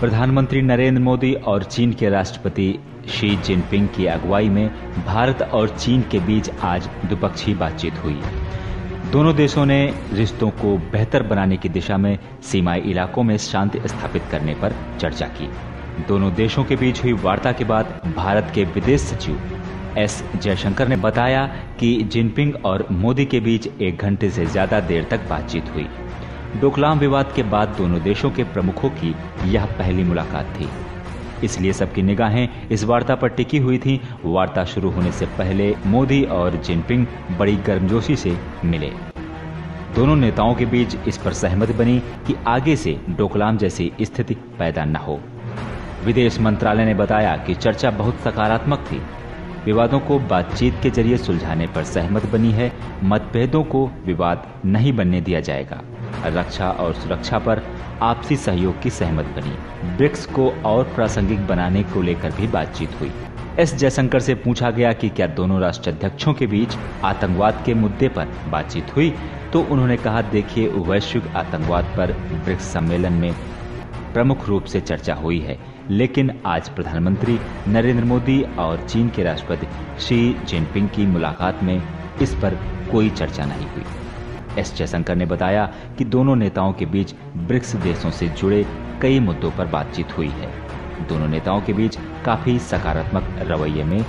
प्रधानमंत्री नरेंद्र मोदी और चीन के राष्ट्रपति शी जिनपिंग की अगुवाई में भारत और चीन के बीच आज द्विपक्षीय बातचीत हुई। दोनों देशों ने रिश्तों को बेहतर बनाने की दिशा में सीमाई इलाकों में शांति स्थापित करने पर चर्चा की। दोनों देशों के बीच हुई वार्ता के बाद भारत के विदेश सचिव एस जयशंकर ने बताया कि जिनपिंग और मोदी के बीच 1 घंटे से ज्यादा देर तक बातचीत हुई। डोकलाम विवाद के बाद दोनों देशों के प्रमुखों की यह पहली मुलाकात थी, इसलिए सबकी निगाहें इस वार्ता पर टिकी हुई थीं। वार्ता शुरू होने से पहले मोदी और जिनपिंग बड़ी गर्मजोशी से मिले। दोनों नेताओं के बीच इस पर सहमति बनी कि आगे से डोकलाम जैसी स्थिति पैदा न हो। विदेश मंत्रालय ने बताया कि चर्चा बहुत सकारात्मक थी। विवादों को बातचीत के जरिए सुलझाने पर सहमति बनी है। मतभेदों को विवाद नहीं बनने दिया जाएगा। रक्षा और सुरक्षा पर आपसी सहयोग की सहमति बनी। ब्रिक्स को और प्रासंगिक बनाने को लेकर भी बातचीत हुई। एस जयशंकर से पूछा गया कि क्या दोनों राष्ट्राध्यक्षों के बीच आतंकवाद के मुद्दे पर बातचीत हुई, तो उन्होंने कहा, देखिए, वैश्विक आतंकवाद पर ब्रिक्स सम्मेलन में प्रमुख रूप से चर्चा हुई है, लेकिन आज प्रधानमंत्री नरेंद्र मोदी और चीन के राष्ट्रपति शी जिनपिंग की मुलाकात में इस पर कोई चर्चा नहीं हुई। एस जयशंकर ने बताया कि दोनों नेताओं के बीच ब्रिक्स देशों से जुड़े कई मुद्दों पर बातचीत हुई है। दोनों नेताओं के बीच काफी सकारात्मक रवैये में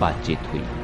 बातचीत हुई।